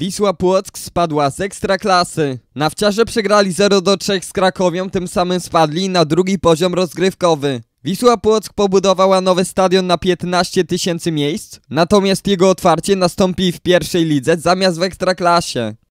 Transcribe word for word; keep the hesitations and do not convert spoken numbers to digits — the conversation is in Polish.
Wisła Płock spadła z Ekstraklasy. Nawciarze przegrali zero do trzech z Krakowią, tym samym spadli na drugi poziom rozgrywkowy. Wisła Płock pobudowała nowy stadion na piętnaście tysięcy miejsc, natomiast jego otwarcie nastąpi w pierwszej lidze zamiast w Ekstraklasie.